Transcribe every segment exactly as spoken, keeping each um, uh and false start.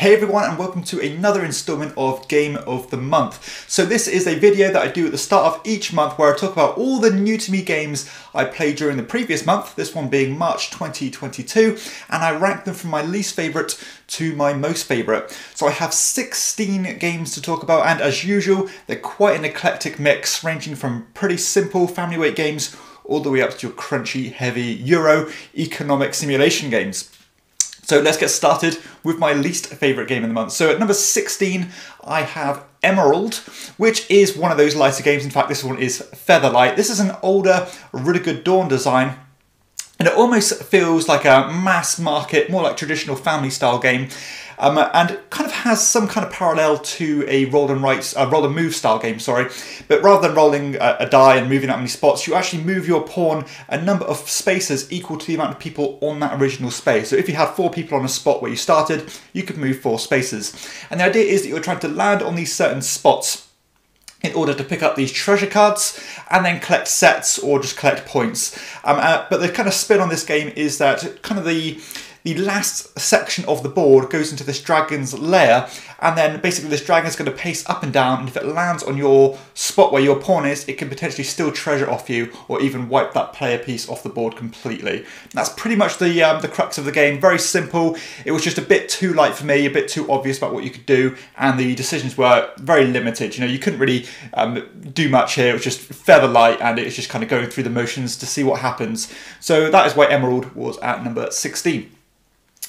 Hey everyone, and welcome to another installment of Game of the Month. So this is a video that I do at the start of each month where I talk about all the new to me games I played during the previous month, this one being March twenty twenty-two, and I rank them from my least favourite to my most favourite. So I have sixteen games to talk about, and as usual, they're quite an eclectic mix, ranging from pretty simple family weight games all the way up to your crunchy, heavy Euro economic simulation games. So let's get started with my least favourite game of the month. So at number sixteen, I have Emerald, which is one of those lighter games. In fact, this one is Featherlight. This is an older Rudiger Dawn design, and it almost feels like a mass market, more like traditional family style game, um, and kind of has some kind of parallel to a roll and write, a roll and move style game, sorry. But rather than rolling a, a die and moving that many spots, you actually move your pawn a number of spaces equal to the amount of people on that original space. So if you had four people on a spot where you started, you could move four spaces. And the idea is that you're trying to land on these certain spots in order to pick up these treasure cards and then collect sets or just collect points. Um, uh, but the kind of spin on this game is that kind of the the last section of the board goes into this dragon's lair, and then basically this dragon's going to pace up and down, and if it lands on your spot where your pawn is, it can potentially steal treasure off you or even wipe that player piece off the board completely. And that's pretty much the um, the crux of the game. Very simple. It was just a bit too light for me, a bit too obvious about what you could do, and the decisions were very limited. You know, you couldn't really um, do much here. It was just feather light, and it was just kind of going through the motions to see what happens. So that is why Emerald was at number sixteen.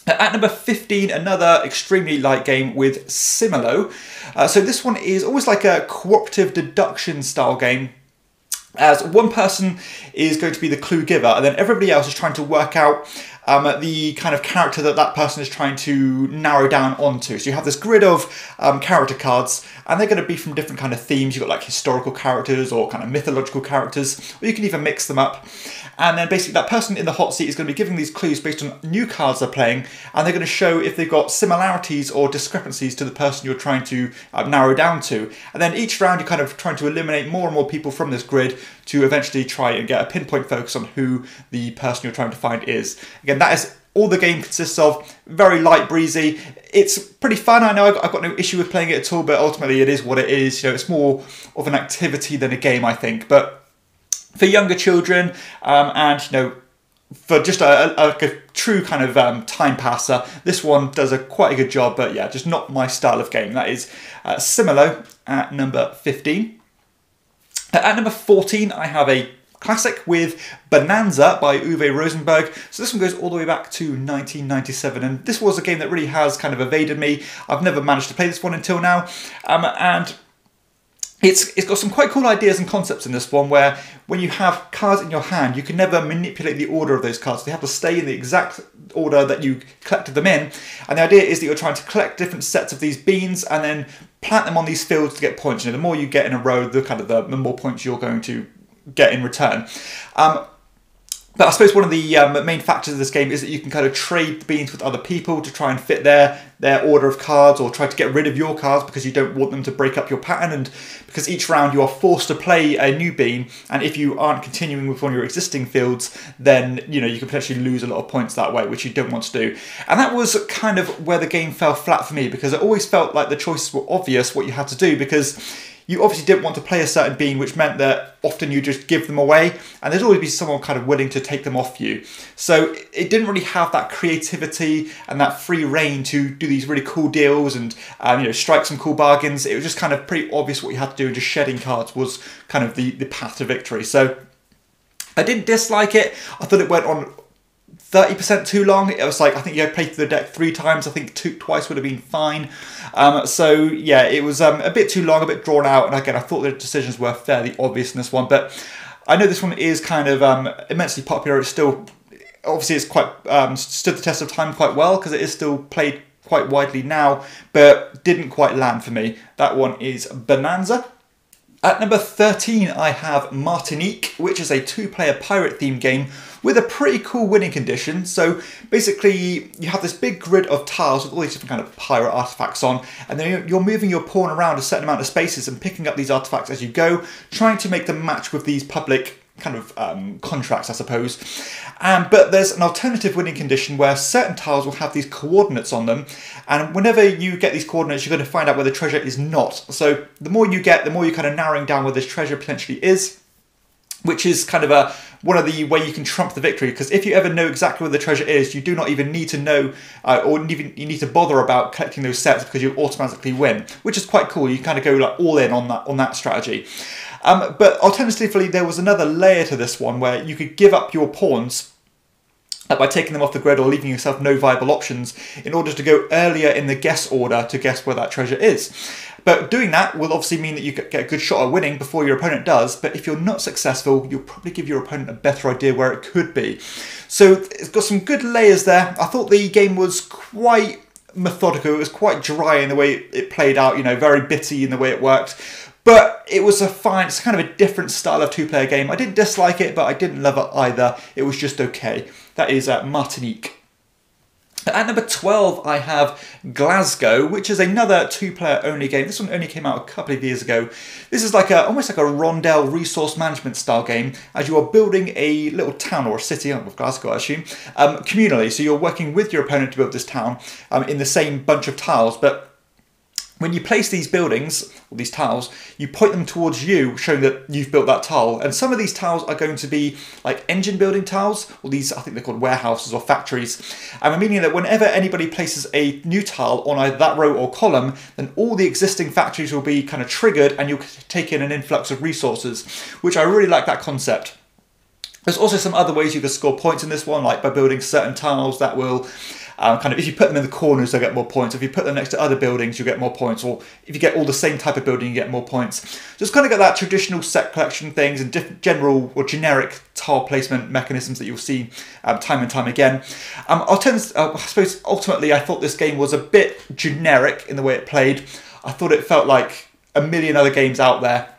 At number fifteen, another extremely light game with Similo. Uh, so this one is almost like a cooperative deduction style game, as one person is going to be the clue giver, and then everybody else is trying to work out um, the kind of character that that person is trying to narrow down onto. So you have this grid of um, character cards, and they're going to be from different kind of themes. You've got like historical characters or kind of mythological characters, or you can even mix them up. And then basically that person in the hot seat is going to be giving these clues based on new cards they're playing, and they're going to show if they've got similarities or discrepancies to the person you're trying to uh, narrow down to. And then each round you're kind of trying to eliminate more and more people from this grid to eventually try and get a pinpoint focus on who the person you're trying to find is. Again, that is all the game consists of. Very light, breezy. It's pretty fun. I know I've got, I've got no issue with playing it at all, but ultimately it is what it is. You know, it's more of an activity than a game, I think. But for younger children, um, and you know, for just a, a, a true kind of um, time passer, this one does a quite a good job. But yeah, just not my style of game. That is uh, Similo at number fifteen. At number fourteen, I have a classic with Bohnanza by Uwe Rosenberg. So this one goes all the way back to nineteen ninety-seven, and this was a game that really has kind of evaded me. I've never managed to play this one until now, um, and it's it's got some quite cool ideas and concepts in this one, where when you have cards in your hand, you can never manipulate the order of those cards. They have to stay in the exact order that you collected them in, and the idea is that you're trying to collect different sets of these beans and then plant them on these fields to get points. You know, the more you get in a row, the kind of the, the more points you're going to get in return. Um, but I suppose one of the um, main factors of this game is that you can kind of trade the beans with other people to try and fit their their order of cards, or try to get rid of your cards because you don't want them to break up your pattern. And because each round you are forced to play a new bean, and if you aren't continuing with one of your existing fields, then you know you could potentially lose a lot of points that way, which you don't want to do. And that was kind of where the game fell flat for me, because it always felt like the choices were obvious what you had to do, because you obviously didn't want to play a certain bean, which meant that often you just give them away, and there'd always be someone kind of willing to take them off you. So it didn't really have that creativity and that free reign to do these really cool deals and um, you know, strike some cool bargains. It was just kind of pretty obvious what you had to do, and just shedding cards was kind of the, the path to victory. So I didn't dislike it. I thought it went on thirty percent too long. It was like, I think you had played through the deck three times. I think two, twice would have been fine. Um, so yeah, it was um, a bit too long, a bit drawn out. And again, I thought the decisions were fairly obvious in this one, but I know this one is kind of um, immensely popular. It's still, obviously it's quite, um, stood the test of time quite well, because it is still played quite widely now, but didn't quite land for me. That one is Bohnanza. At number thirteen, I have Martinique, which is a two-player pirate-themed game with a pretty cool winning condition. So basically, you have this big grid of tiles with all these different kind of pirate artifacts on, and then you're moving your pawn around a certain amount of spaces and picking up these artifacts as you go, trying to make them match with these public kind of um, contracts, I suppose. Um, but there's an alternative winning condition where certain tiles will have these coordinates on them, and whenever you get these coordinates, you're going to find out where the treasure is not. So the more you get, the more you're kind of narrowing down where this treasure potentially is, which is kind of a one of the way you can trump the victory, because if you ever know exactly where the treasure is, you do not even need to know uh, or even you need to bother about collecting those sets, because you automatically win, which is quite cool. You kind of go like all in on that on that strategy. Um, but alternatively, there was another layer to this one where you could give up your pawns uh, by taking them off the grid or leaving yourself no viable options in order to go earlier in the guess order to guess where that treasure is. But doing that will obviously mean that you get a good shot at winning before your opponent does, but if you're not successful, you'll probably give your opponent a better idea where it could be. So it's got some good layers there. I thought the game was quite methodical, it was quite dry in the way it played out, you know, very bitty in the way it worked. But it was a fine, it's kind of a different style of two-player game. I didn't dislike it, but I didn't love it either. It was just okay. That is uh, Martinique. At number twelve, I have Glasgow, which is another two-player only game. This one only came out a couple of years ago. This is like a, almost like a Rondel resource management style game, as you are building a little town or a city, of Glasgow I assume, um, communally. So you're working with your opponent to build this town um, in the same bunch of tiles, but when you place these buildings, or these tiles, you point them towards you, showing that you've built that tile. And some of these tiles are going to be like engine building tiles, or these, I think they're called warehouses or factories. And meaning that whenever anybody places a new tile on either that row or column, then all the existing factories will be kind of triggered and you'll take in an influx of resources, which I really like that concept. There's also some other ways you can score points in this one, like by building certain tiles that will... Um, kind of, if you put them in the corners, they'll get more points. If you put them next to other buildings, you'll get more points. Or if you get all the same type of building, you get more points. Just kind of got that traditional set collection things and different general or generic tile placement mechanisms that you'll see um, time and time again. Um, I'll tend to, uh, I suppose ultimately I thought this game was a bit generic in the way it played. I thought it felt like a million other games out there.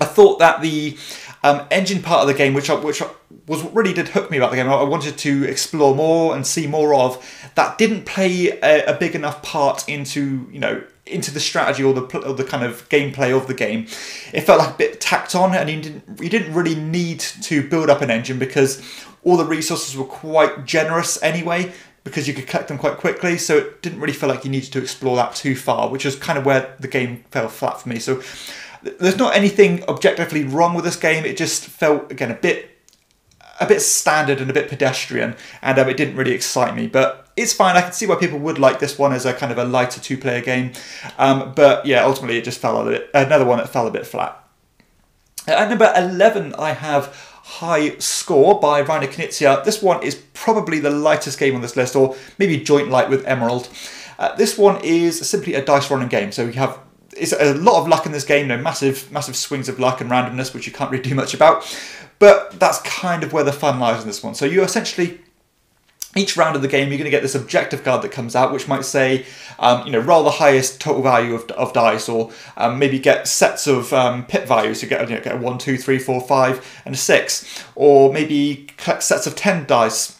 I thought that the um, engine part of the game, which I, which I was what really did hook me about the game, I wanted to explore more and see more of, that didn't play a, a big enough part into, you know, into the strategy or the or the kind of gameplay of the game. It felt like a bit tacked on, and you didn't you didn't really need to build up an engine because all the resources were quite generous anyway, because you could collect them quite quickly, so it didn't really feel like you needed to explore that too far, which is kind of where the game fell flat for me. So there's not anything objectively wrong with this game. It just felt, again, a bit a bit standard and a bit pedestrian, and um, it didn't really excite me. But it's fine. I can see why people would like this one as a kind of a lighter two-player game. Um, but yeah, ultimately it just fell a bit, another one that fell a bit flat. At number eleven, I have High Score by Rainer Knizia. This one is probably the lightest game on this list, or maybe joint light with Emerald. Uh, this one is simply a dice rolling game. So you have It's a lot of luck in this game, no massive massive swings of luck and randomness, which you can't really do much about. But that's kind of where the fun lies in this one. So you essentially, each round of the game, you're going to get this objective card that comes out, which might say, um, you know, roll the highest total value of, of dice, or um, maybe get sets of um, pit values. You get, you know, get a one, two, three, four, five, and a six. Or maybe collect sets of ten dice.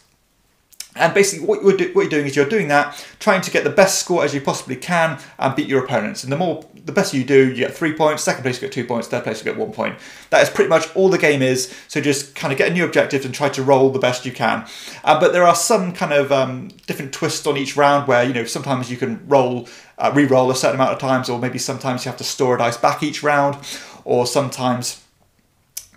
And basically what you're, do, what you're doing is you're doing that, trying to get the best score as you possibly can and beat your opponents. And the more, the better you do, you get three points, second place you get two points, third place you get one point. That is pretty much all the game is, so just kind of get a new objective and try to roll the best you can. Uh, but there are some kind of um, different twists on each round where, you know, sometimes you can roll, uh, re-roll a certain amount of times, or maybe sometimes you have to store a dice back each round, or sometimes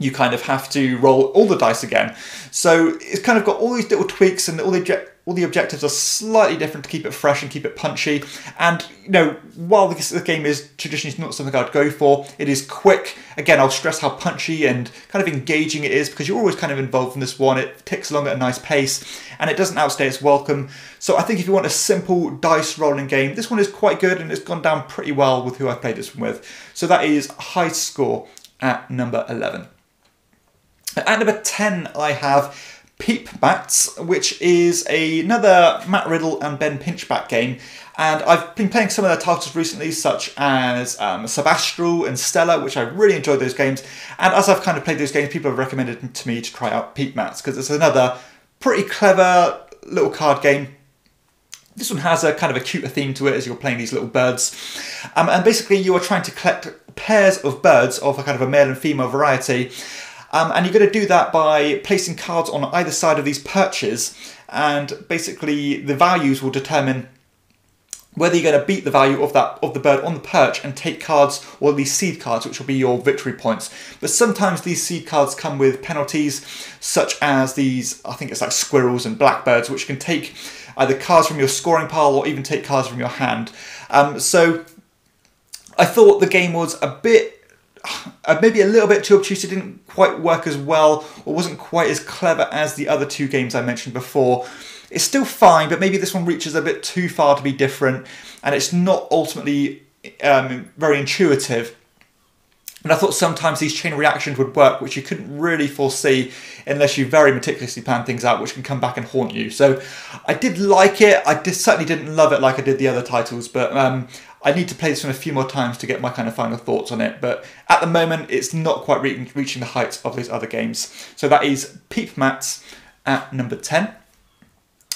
you kind of have to roll all the dice again. So it's kind of got all these little tweaks, and all the all the objectives are slightly different to keep it fresh and keep it punchy. And, you know, while this, the game is traditionally not something I'd go for, it is quick. Again, I'll stress how punchy and kind of engaging it is, because you're always kind of involved in this one. It ticks along at a nice pace and it doesn't outstay its welcome. So I think if you want a simple dice rolling game, this one is quite good, and it's gone down pretty well with who I played this one with. So that is High Score at number eleven. At number ten, I have Peep Mats, which is a, another Matt Riddle and Ben Pinchback game. And I've been playing some of their titles recently, such as um, Sebastral and Stella, which I really enjoyed those games. And as I've kind of played those games, people have recommended to me to try out Peep Mats, because it's another pretty clever little card game. This one has a kind of a cuter theme to it, as you're playing these little birds. Um, and basically, you are trying to collect pairs of birds of a kind of a male and female variety. Um, and you're going to do that by placing cards on either side of these perches, and basically the values will determine whether you're going to beat the value of that of the bird on the perch and take cards, or these seed cards, which will be your victory points. But sometimes these seed cards come with penalties, such as these, I think it's like squirrels and blackbirds, which can take either cards from your scoring pile or even take cards from your hand. Um, so I thought the game was a bit, Uh, maybe a little bit too obtuse. It didn't quite work as well, or wasn't quite as clever as the other two games I mentioned before. It's still fine, but maybe this one reaches a bit too far to be different, and it's not ultimately um, very intuitive. And I thought sometimes these chain reactions would work, which you couldn't really foresee unless you very meticulously plan things out, which can come back and haunt you. So I did like it. I did, certainly didn't love it like I did the other titles, but um, I need to play this one a few more times to get my kind of final thoughts on it. But at the moment, it's not quite re reaching the heights of those other games. So that is Peep Mats at number ten.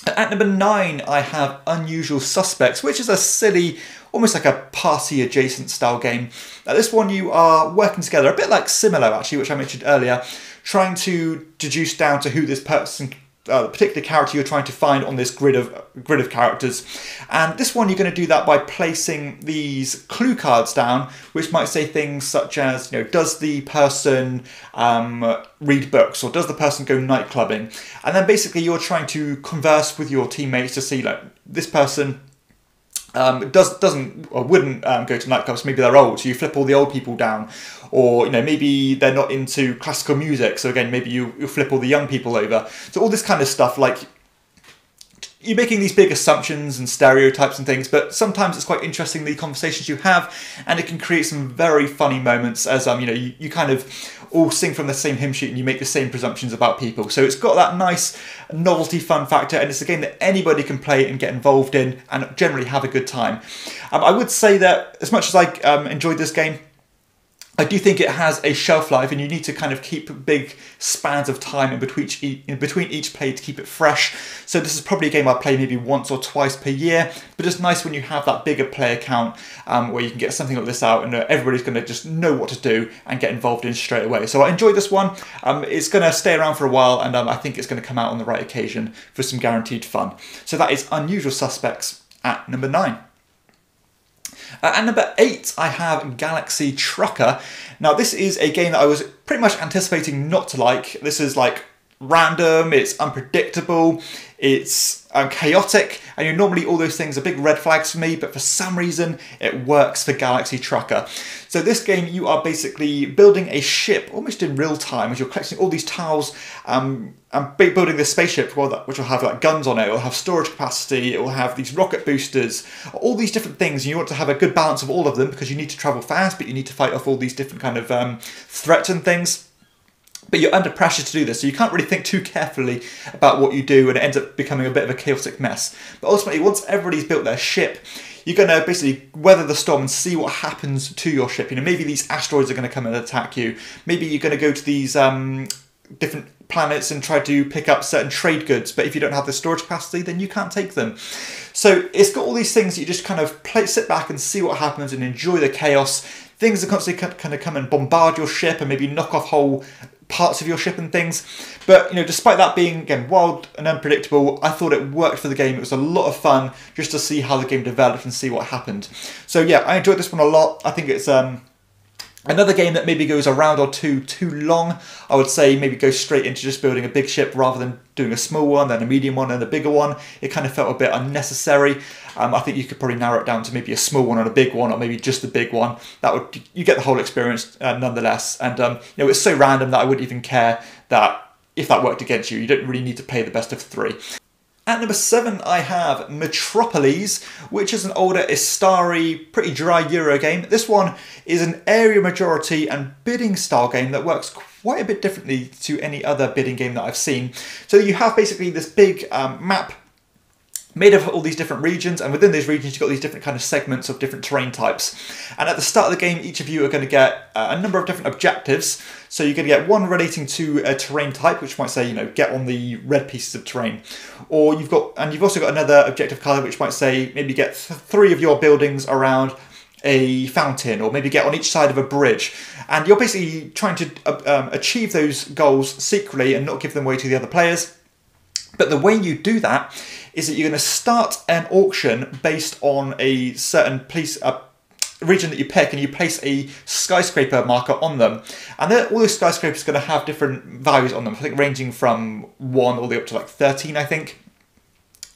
At number nine, I have Unusual Suspects, which is a silly, almost like a party-adjacent style game. Now, this one you are working together, a bit like Similo, actually, which I mentioned earlier, trying to deduce down to who this person, uh, the particular character you're trying to find on this grid of grid of characters. And this one, you're going to do that by placing these clue cards down, which might say things such as, you know, does the person um, read books, or does the person go nightclubbing? And then basically you're trying to converse with your teammates to see, like, this person um, does, doesn't or wouldn't um, go to nightclubs. Maybe they're old, so you flip all the old people down. Or, you know, maybe they're not into classical music, so again, maybe you, you flip all the young people over. So all this kind of stuff, like, you're making these big assumptions and stereotypes and things, but sometimes it's quite interesting, the conversations you have, and it can create some very funny moments as, um, you know, you, you kind of all sing from the same hymn sheet and you make the same presumptions about people. So it's got that nice novelty fun factor, and it's a game that anybody can play and get involved in and generally have a good time. Um, I would say that as much as I um, enjoyed this game, I do think it has a shelf life, and you need to kind of keep big spans of time in between each, in between each play to keep it fresh. So this is probably a game I play maybe once or twice per year, but it's nice when you have that bigger player count um, where you can get something like this out and everybody's going to just know what to do and get involved in straight away. So I enjoyed this one. Um, it's going to stay around for a while, and um, I think it's going to come out on the right occasion for some guaranteed fun. So that is Unusual Suspects at number nine. Uh, at number eight, I have Galaxy Trucker. Now, this is a game that I was pretty much anticipating not to like. This is like random, it's unpredictable, it's um, chaotic, and you're normally all those things are big red flags for me, but for some reason it works for Galaxy Trucker. So this game, you are basically building a ship almost in real time as you're collecting all these tiles um, and building this spaceship, which will have like guns on it, it will have storage capacity, it will have these rocket boosters, all these different things, and you want to have a good balance of all of them because you need to travel fast, but you need to fight off all these different kind of um, threats and things. But you're under pressure to do this, so you can't really think too carefully about what you do, and it ends up becoming a bit of a chaotic mess. But ultimately, once everybody's built their ship, you're going to basically weather the storm and see what happens to your ship. You know, maybe these asteroids are going to come and attack you. Maybe you're going to go to these um, different planets and try to pick up certain trade goods, but if you don't have the storage capacity, then you can't take them. So it's got all these things that you just kind of play, sit back and see what happens and enjoy the chaos. Things that constantly kind of come and bombard your ship and maybe knock off whole parts of your ship and things, but you know, despite that being again wild and unpredictable, I thought it worked for the game. It was a lot of fun just to see how the game developed and see what happened. So yeah, I enjoyed this one a lot. I think it's um another game that maybe goes a round or two too long. I would say maybe go straight into just building a big ship rather than doing a small one, then a medium one, and a bigger one. It kind of felt a bit unnecessary. Um, I think you could probably narrow it down to maybe a small one and a big one, or maybe just the big one. That would, you get the whole experience uh, nonetheless. And um, you know, it's so random that I wouldn't even care that if that worked against you. You don't really need to play the best of three. At number seven, I have Metropolis, which is an older Istari, pretty dry Euro game. This one is an area majority and bidding style game that works quite a bit differently to any other bidding game that I've seen. So you have basically this big um, map made of all these different regions, and within these regions you've got these different kind of segments of different terrain types. And at the start of the game, each of you are going to get a number of different objectives. So you're going to get one relating to a terrain type, which might say, you know, get on the red pieces of terrain. Or you've got, and you've also got another objective card which might say maybe get th three of your buildings around a fountain, or maybe get on each side of a bridge. And you're basically trying to um, achieve those goals secretly and not give them away to the other players. But the way you do that is that you're going to start an auction based on a certain place, a region that you pick, and you place a skyscraper marker on them. And then all those skyscrapers are going to have different values on them, I think ranging from one all the way up to like thirteen, I think.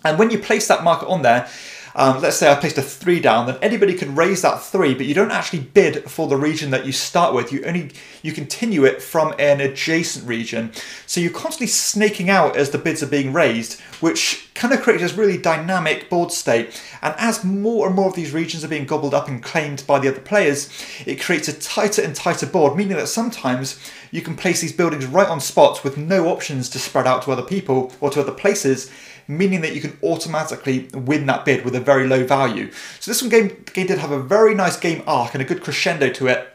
And when you place that marker on there, Um, let's say I placed a three down, then anybody can raise that three, but you don't actually bid for the region that you start with. You only you continue it from an adjacent region. So you're constantly snaking out as the bids are being raised, which kind of creates this really dynamic board state. And as more and more of these regions are being gobbled up and claimed by the other players, it creates a tighter and tighter board, meaning that sometimes you can place these buildings right on spots with no options to spread out to other people or to other places, meaning that you can automatically win that bid with a very low value. So this one game, game did have a very nice game arc and a good crescendo to it,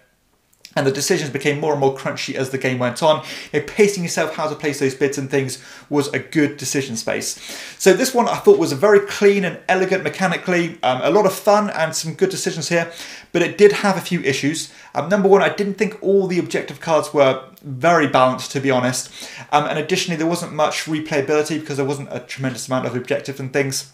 and the decisions became more and more crunchy as the game went on. You know, pacing yourself how to place those bids and things was a good decision space. So this one I thought was a very clean and elegant mechanically, um, a lot of fun and some good decisions here, but it did have a few issues. Um, number one, I didn't think all the objective cards were very balanced, to be honest, um, and additionally there wasn't much replayability because there wasn't a tremendous amount of objectives and things.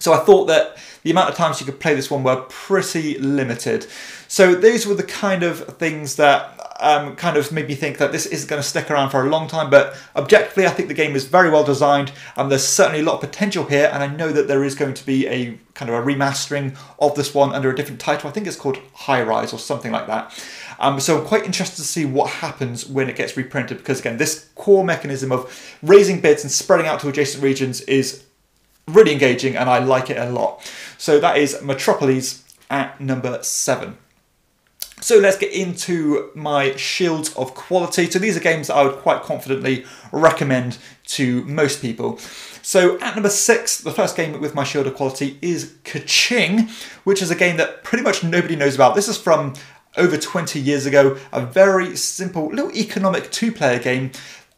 So I thought that the amount of times you could play this one were pretty limited. So those were the kind of things that um, kind of made me think that this isn't going to stick around for a long time, but objectively I think the game is very well designed and there's certainly a lot of potential here, and I know that there is going to be a kind of a remastering of this one under a different title. I think it's called High Rise or something like that. Um, so I'm quite interested to see what happens when it gets reprinted, because again, this core mechanism of raising bids and spreading out to adjacent regions is really engaging and I like it a lot. So that is Metropolis at number seven. So let's get into my Shields of Quality. So these are games that I would quite confidently recommend to most people. So at number six, the first game with my Shield of Quality is Ka-Ching, which is a game that pretty much nobody knows about. This is from over twenty years ago, a very simple little economic two-player game,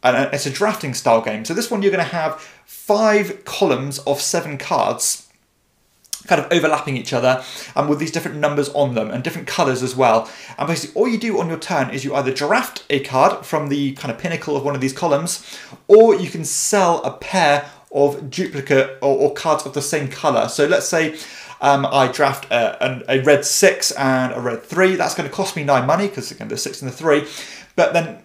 and it's a drafting style game. So this one you're going to have five columns of seven cards kind of overlapping each other and um, with these different numbers on them and different colours as well. And basically all you do on your turn is you either draft a card from the kind of pinnacle of one of these columns, or you can sell a pair of duplicate or, or cards of the same colour. So let's say um, I draft a, a, a red six and a red three. That's going to cost me nine money because again the six and the three. But then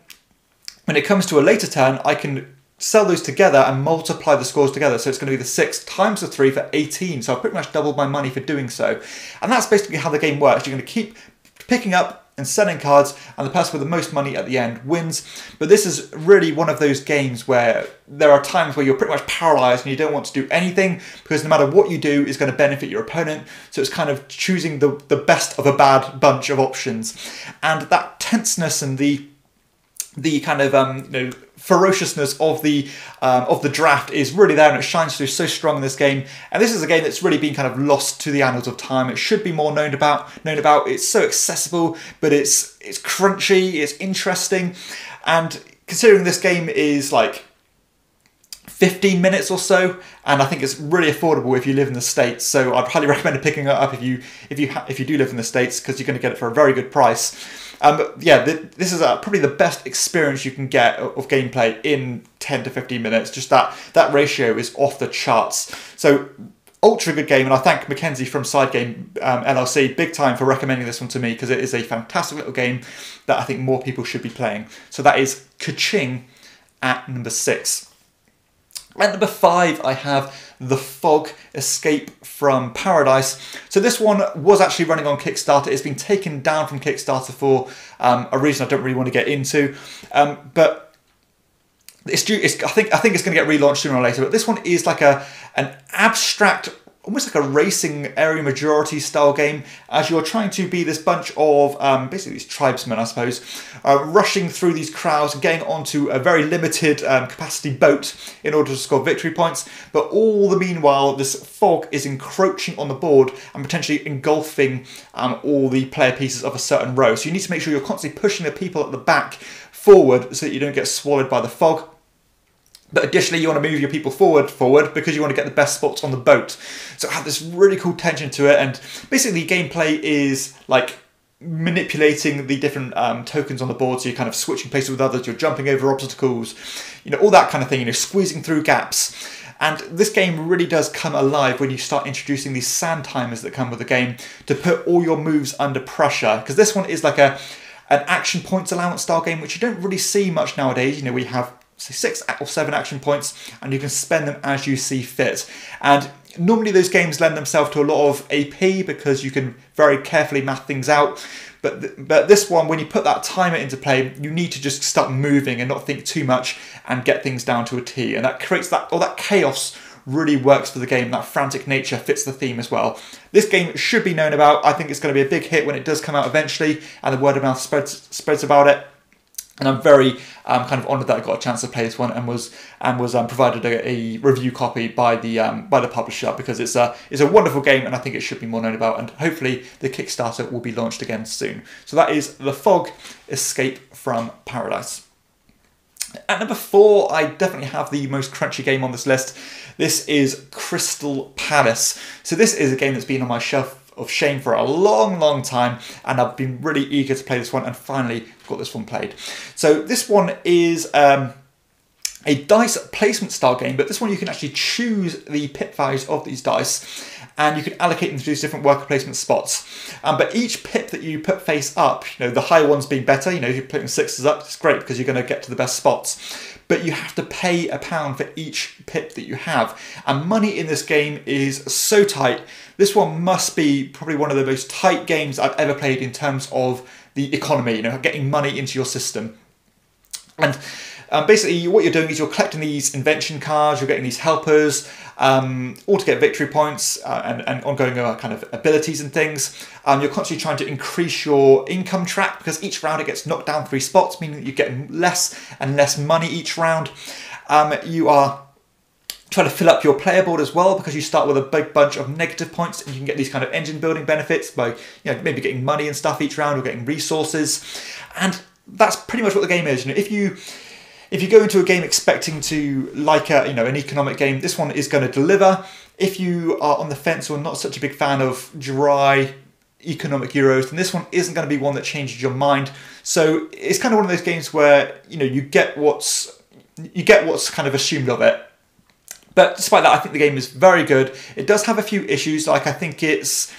when it comes to a later turn, I can sell those together and multiply the scores together. So it's going to be the six times the three for eighteen. So I've pretty much doubled my money for doing so. And that's basically how the game works. You're going to keep picking up and selling cards, and the person with the most money at the end wins. But this is really one of those games where there are times where you're pretty much paralyzed and you don't want to do anything, because no matter what you do is going to benefit your opponent. So it's kind of choosing the, the best of a bad bunch of options. And that tenseness and the the kind of um, you know, ferociousness of the um, of the draft is really there, and it shines through so strong in this game. And this is a game that's really been kind of lost to the annals of time. It should be more known about. Known about. It's so accessible, but it's it's crunchy, it's interesting, and considering this game is like fifteen minutes or so, and I think it's really affordable if you live in the States. So I'd highly recommend picking it up if you if you ha if you do live in the States, because you're going to get it for a very good price. Um, but yeah, th this is uh, probably the best experience you can get of, of gameplay in ten to fifteen minutes. Just that that ratio is off the charts. So ultra good game, and I thank Mackenzie from Side Game um, L L C big time for recommending this one to me, because it is a fantastic little game that I think more people should be playing. So that is Ka-Ching at number six. At number five, I have The Fog Escape from Paradise. So this one was actually running on Kickstarter. It's been taken down from Kickstarter for um, a reason I don't really want to get into. Um, but it's due. It's, I think I think it's going to get relaunched sooner or later. But this one is like a an abstract, almost like a racing area majority style game, as you're trying to be this bunch of um, basically these tribesmen, I suppose, uh, rushing through these crowds and getting onto a very limited um, capacity boat in order to score victory points. But all the meanwhile, this fog is encroaching on the board and potentially engulfing um, all the player pieces of a certain row. So you need to make sure you're constantly pushing the people at the back forward so that you don't get swallowed by the fog. But additionally, you want to move your people forward, forward, because you want to get the best spots on the boat. So it had this really cool tension to it, and basically gameplay is like manipulating the different um, tokens on the board, so you're kind of switching places with others, you're jumping over obstacles, you know, all that kind of thing, you know, squeezing through gaps. And this game really does come alive when you start introducing these sand timers that come with the game to put all your moves under pressure, because this one is like a an action points allowance style game, which you don't really see much nowadays. You know, we have say six or seven action points, and you can spend them as you see fit. And normally those games lend themselves to a lot of A P because you can very carefully math things out. But, th but this one, when you put that timer into play, you need to just start moving and not think too much and get things down to a T. And that creates that, all that chaos really works for the game. That frantic nature fits the theme as well. This game should be known about. I think it's going to be a big hit when it does come out eventually and the word of mouth spreads, spreads about it. And I'm very um, kind of honoured that I got a chance to play this one and was and was um, provided a, a review copy by the um, by the publisher, because it's a it's a wonderful game and I think it should be more known about. And hopefully the Kickstarter will be launched again soon. So that is The Fog: Escape from Paradise. At number four, I definitely have the most crunchy game on this list. This is Crystal Palace. So this is a game that's been on my shelf of shame for a long, long time, and I've been really eager to play this one and finally got this one played. So this one is um, a dice placement style game, but this one you can actually choose the pip values of these dice and you can allocate them to these different worker placement spots. Um, but each pip that you put face up, you know, the high ones being better, you know, if you're putting sixes up, it's great because you're going to get to the best spots. But you have to pay a pound for each pip that you have. And money in this game is so tight. This one must be probably one of the most tight games I've ever played in terms of the economy, you know, getting money into your system. And um, basically what you're doing is you're collecting these invention cards, you're getting these helpers, um, all to get victory points uh, and, and ongoing uh, kind of abilities and things. Um, you're constantly trying to increase your income track because each round it gets knocked down three spots, meaning that you get less and less money each round. Um, you are trying to fill up your player board as well because you start with a big bunch of negative points and you can get these kind of engine building benefits by, you know, maybe getting money and stuff each round or getting resources. And that's pretty much what the game is. You know, if you if you go into a game expecting to like a you know an economic game, this one is going to deliver. If you are on the fence or not such a big fan of dry economic euros, then this one isn't going to be one that changes your mind. So it's kind of one of those games where you know you get what's you get what's kind of assumed of it. But despite that, I think the game is very good. It does have a few issues, like I think it's.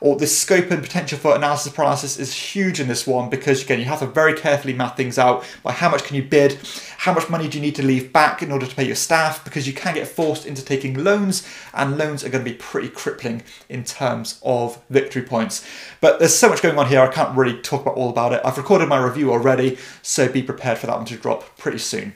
Or the scope and potential for analysis paralysis is huge in this one because, again, you have to very carefully math things out by how much can you bid, how much money do you need to leave back in order to pay your staff, because you can get forced into taking loans, and loans are going to be pretty crippling in terms of victory points. But there's so much going on here, I can't really talk about all about it. I've recorded my review already, so be prepared for that one to drop pretty soon.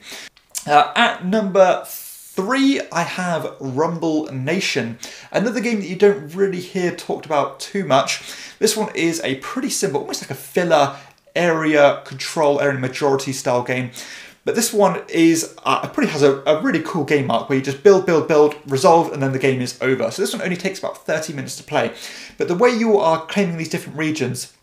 Uh, at number three, Three, I have Rumble Nation, another game that you don't really hear talked about too much. This one is a pretty simple, almost like a filler area control, area majority style game. But this one is uh, pretty has a, a really cool game arc where you just build, build, build, resolve, and then the game is over. So this one only takes about thirty minutes to play. But the way you are claiming these different regions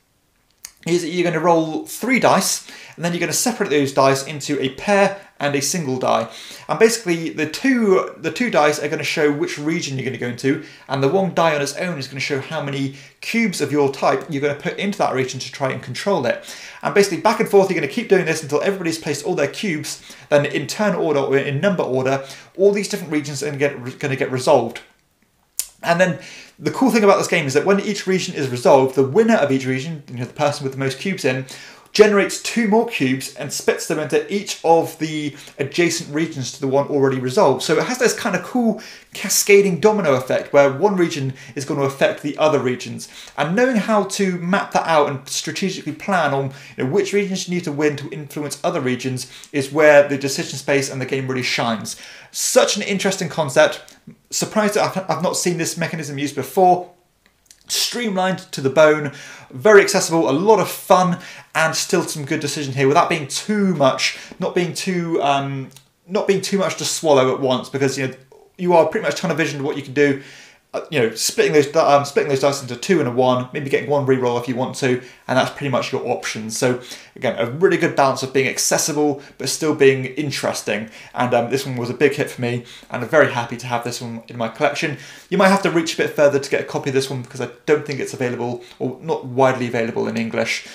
is that you're going to roll three dice, and then you're going to separate those dice into a pair and a single die. And basically the two the two dice are going to show which region you're going to go into, and the one die on its own is going to show how many cubes of your type you're going to put into that region to try and control it. And basically back and forth you're going to keep doing this until everybody's placed all their cubes, then in turn order or in number order, all these different regions are going to get resolved. And then the cool thing about this game is that when each region is resolved, the winner of each region, you know, the person with the most cubes in, generates two more cubes and splits them into each of the adjacent regions to the one already resolved. So it has this kind of cool cascading domino effect where one region is going to affect the other regions. And knowing how to map that out and strategically plan on you know, which regions you need to win to influence other regions is where the decision space and the game really shines. Such an interesting concept. Surprised that I've not seen this mechanism used before. Streamlined to the bone, very accessible, a lot of fun, and still some good decision here without being too much, not being too, um, not being too much to swallow at once, because you know you are pretty much trying to vision what you can do you know, splitting those um, splitting those dice into two and a one, maybe getting one reroll if you want to, and that's pretty much your options. So again, a really good balance of being accessible but still being interesting. And um, this one was a big hit for me, and I'm very happy to have this one in my collection. You might have to reach a bit further to get a copy of this one because I don't think it's available, or not widely available in English.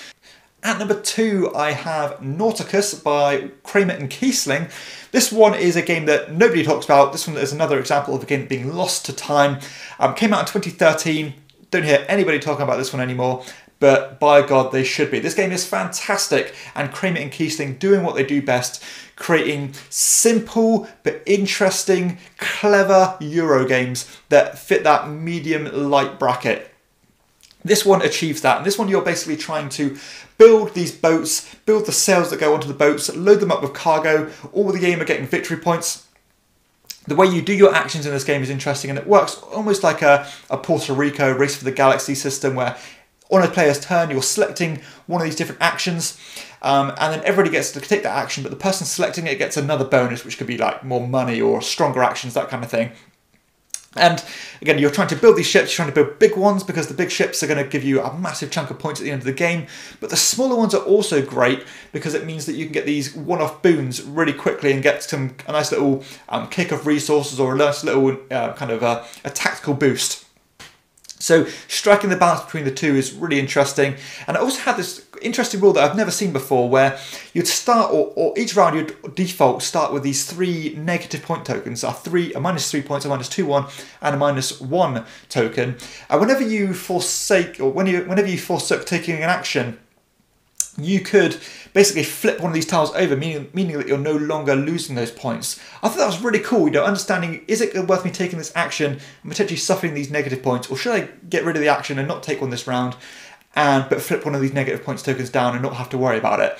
At number two, I have Nauticus by Kramer and Kiesling. This one is a game that nobody talks about. This one is another example of a game being lost to time. Um, came out in twenty thirteen. Don't hear anybody talking about this one anymore, but by God, they should be. This game is fantastic, and Kramer and Kiesling doing what they do best, creating simple but interesting, clever Euro games that fit that medium light bracket. This one achieves that, and this one you're basically trying to build these boats, build the sails that go onto the boats, load them up with cargo, all the game are getting victory points. The way you do your actions in this game is interesting, and it works almost like a, a Puerto Rico Race for the Galaxy system, where on a player's turn you're selecting one of these different actions, um, and then everybody gets to take that action, but the person selecting it gets another bonus, which could be like more money or stronger actions, that kind of thing. And again, you're trying to build these ships, you're trying to build big ones because the big ships are going to give you a massive chunk of points at the end of the game. But the smaller ones are also great because it means that you can get these one-off boons really quickly and get some a nice little um, kick of resources, or a nice little uh, kind of a, a tactical boost. So striking the balance between the two is really interesting. And I also had this interesting rule that I've never seen before, where you'd start, or, or each round you'd default start with these three negative point tokens, a, three, a minus three points, a minus two one, and a minus one token. And whenever you forsake, or when you, whenever you forsook taking an action, you could basically flip one of these tiles over, meaning meaning that you're no longer losing those points. I thought that was really cool, you know, understanding, is it worth me taking this action and potentially suffering these negative points, or should I get rid of the action and not take one this round, and but flip one of these negative points tokens down and not have to worry about it?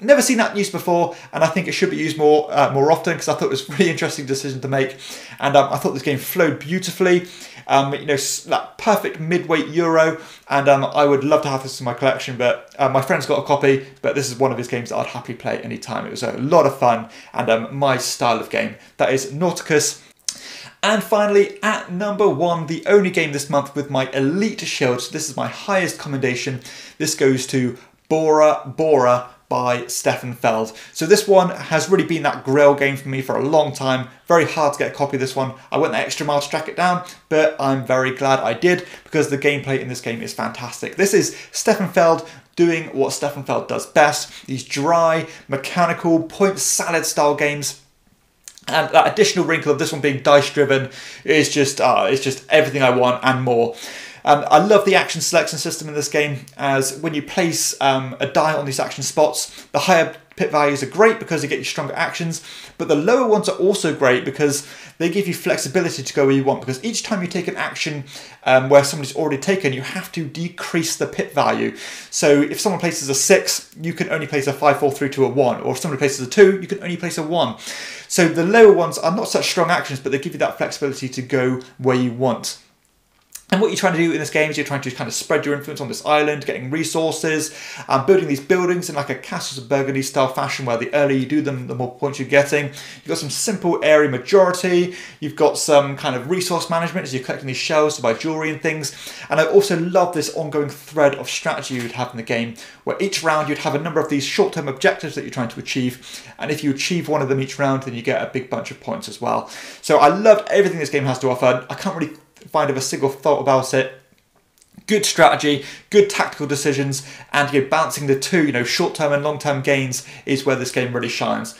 Never seen that used before, and I think it should be used more uh, more often, because I thought it was a really interesting decision to make. And um, I thought this game flowed beautifully, um, you know, that perfect midweight Euro, and um, I would love to have this in my collection, but uh, my friend's got a copy, but this is one of his games that I'd happily play anytime. It was a lot of fun, and um, my style of game. That is Nauticus. And finally, at number one, the only game this month with my Elite Shield, so this is my highest commendation, this goes to Bora Bora by Stefan Feld. So this one has really been that grail game for me for a long time. Very hard to get a copy of this one. I went the extra mile to track it down, but I'm very glad I did, because the gameplay in this game is fantastic. This is Stefan Feld doing what Stefan Feld does best, these dry, mechanical, point salad style games. And that additional wrinkle of this one being dice driven is just, uh, it's just everything I want and more. Um, I love the action selection system in this game, as when you place um, a die on these action spots, the higher pip values are great because they get you stronger actions, but the lower ones are also great because they give you flexibility to go where you want, because each time you take an action um, where somebody's already taken, you have to decrease the pip value. So if someone places a six, you can only place a five, four, three, two, or one, or if somebody places a two, you can only place a one. So the lower ones are not such strong actions, but they give you that flexibility to go where you want. And what you're trying to do in this game is you're trying to kind of spread your influence on this island, getting resources, um, building these buildings in like a Castles of Burgundy style fashion, where the earlier you do them, the more points you're getting. You've got some simple area majority, you've got some kind of resource management as you're collecting these shells to buy jewelry and things. And I also love this ongoing thread of strategy you'd have in the game, where each round you'd have a number of these short-term objectives that you're trying to achieve. And if you achieve one of them each round, then you get a big bunch of points as well. So I loved everything this game has to offer. I can't really find of a single thought about it. Good strategy, good tactical decisions, and you're balancing the two, you know, short-term and long-term gains is where this game really shines.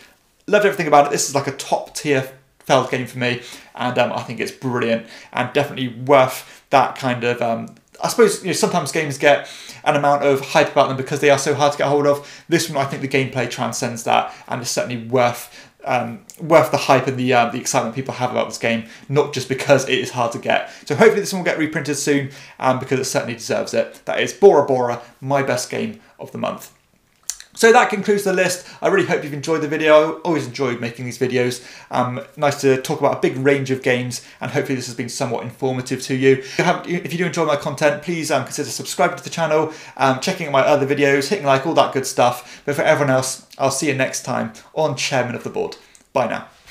Loved everything about it. This is like a top-tier Feld game for me, and um, I think it's brilliant and definitely worth that kind of, um, I suppose, you know, sometimes games get an amount of hype about them because they are so hard to get hold of. This one, I think the gameplay transcends that, and it's certainly worth Um, worth the hype and the uh, the excitement people have about this game, not just because it is hard to get. So hopefully this one will get reprinted soon, um, because it certainly deserves it. That is Bora Bora, my best game of the month. So that concludes the list. I really hope you've enjoyed the video. I always enjoyed making these videos. Um, nice to talk about a big range of games, and hopefully this has been somewhat informative to you. If you, have, if you do enjoy my content, please um, consider subscribing to the channel, um, checking out my other videos, hitting like, all that good stuff. But for everyone else, I'll see you next time on Chairman of the Board. Bye now.